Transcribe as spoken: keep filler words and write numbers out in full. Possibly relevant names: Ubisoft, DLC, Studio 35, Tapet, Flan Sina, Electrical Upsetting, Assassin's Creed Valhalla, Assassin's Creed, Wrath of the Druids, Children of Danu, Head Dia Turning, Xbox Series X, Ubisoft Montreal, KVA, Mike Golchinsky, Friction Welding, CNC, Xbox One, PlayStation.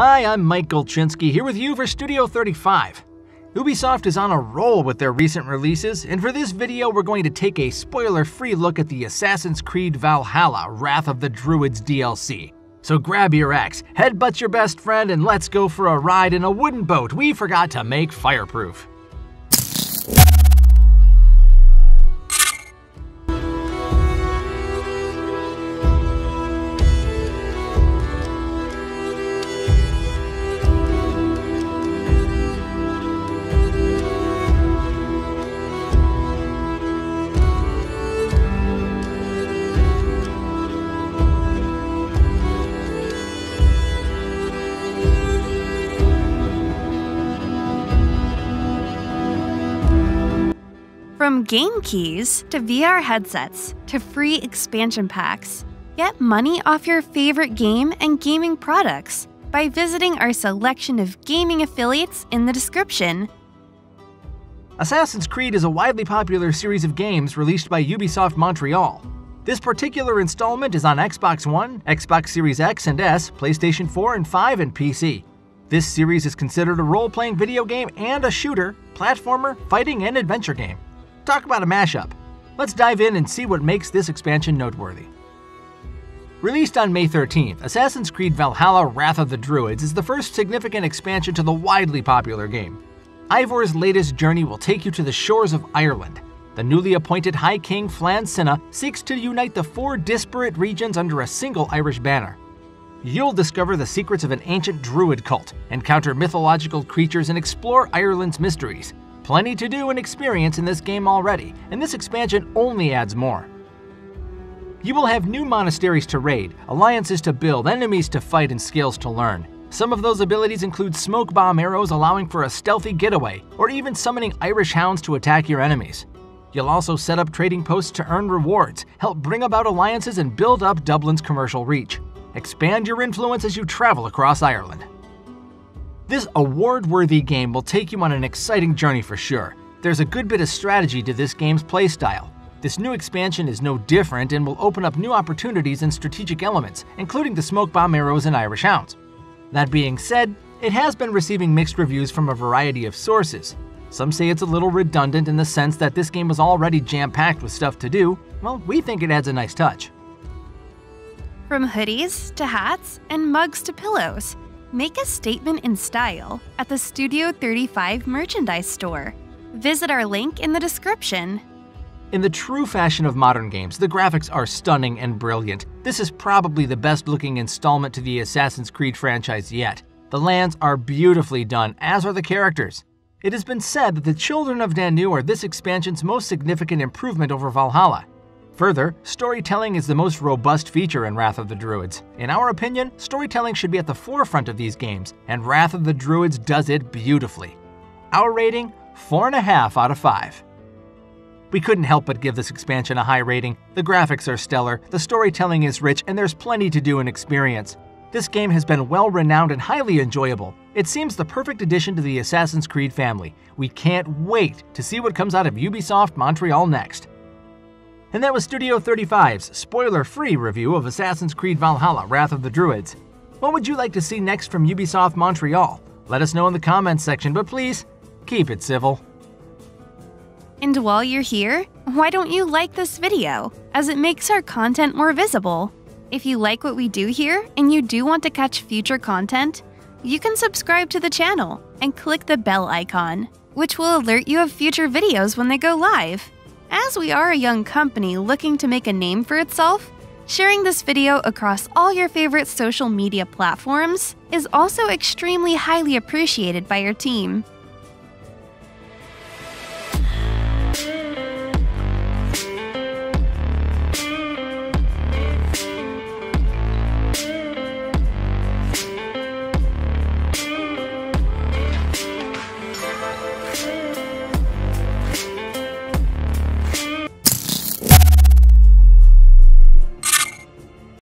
Hi, I'm Mike Golchinsky here with you for Studio thirty-five. Ubisoft is on a roll with their recent releases, and for this video we're going to take a spoiler-free look at the Assassin's Creed Valhalla Wrath of the Druids D L C. So grab your axe, headbutt your best friend, and let's go for a ride in a wooden boat we forgot to make fireproof. From game keys to V R headsets to free expansion packs, get money off your favorite game and gaming products by visiting our selection of gaming affiliates in the description. Assassin's Creed is a widely popular series of games released by Ubisoft Montreal. This particular installment is on Xbox One, Xbox Series X and S, PlayStation four and five, and P C. This series is considered a role-playing video game and a shooter, platformer, fighting, and adventure game. Talk about a mashup. Let's dive in and see what makes this expansion noteworthy. Released on May thirteenth, Assassin's Creed Valhalla Wrath of the Druids is the first significant expansion to the widely popular game. Ivor's latest journey will take you to the shores of Ireland. The newly appointed High King Flan Sina seeks to unite the four disparate regions under a single Irish banner. You'll discover the secrets of an ancient druid cult, encounter mythological creatures, and explore Ireland's mysteries. Plenty to do and experience in this game already, and this expansion only adds more. You will have new monasteries to raid, alliances to build, enemies to fight, and skills to learn. Some of those abilities include smoke bomb arrows allowing for a stealthy getaway, or even summoning Irish hounds to attack your enemies. You'll also set up trading posts to earn rewards, help bring about alliances, and build up Dublin's commercial reach. Expand your influence as you travel across Ireland. This award-worthy game will take you on an exciting journey for sure. There's a good bit of strategy to this game's playstyle. This new expansion is no different and will open up new opportunities and strategic elements, including the smoke bomb arrows and Irish hounds. That being said, it has been receiving mixed reviews from a variety of sources. Some say it's a little redundant in the sense that this game was already jam-packed with stuff to do. Well, we think it adds a nice touch. From hoodies to hats and mugs to pillows, make a statement in style at the Studio thirty-five merchandise store. Visit our link in the description. In the true fashion of modern games, the graphics are stunning and brilliant. This is probably the best-looking installment to the Assassin's Creed franchise yet. The lands are beautifully done, as are the characters. It has been said that the Children of Danu are this expansion's most significant improvement over Valhalla. Further, storytelling is the most robust feature in Wrath of the Druids. In our opinion, storytelling should be at the forefront of these games, and Wrath of the Druids does it beautifully. Our rating, four point five out of five. We couldn't help but give this expansion a high rating. The graphics are stellar, the storytelling is rich, and there's plenty to do and experience. This game has been well-renowned and highly enjoyable. It seems the perfect addition to the Assassin's Creed family. We can't wait to see what comes out of Ubisoft Montreal next. And that was Studio thirty-five's spoiler-free review of Assassin's Creed Valhalla Wrath of the Druids. What would you like to see next from Ubisoft Montreal? Let us know in the comments section, but please, keep it civil. And while you're here, why don't you like this video, as it makes our content more visible? If you like what we do here and you do want to catch future content, you can subscribe to the channel and click the bell icon, which will alert you of future videos when they go live. As we are a young company looking to make a name for itself, sharing this video across all your favorite social media platforms is also extremely highly appreciated by your team.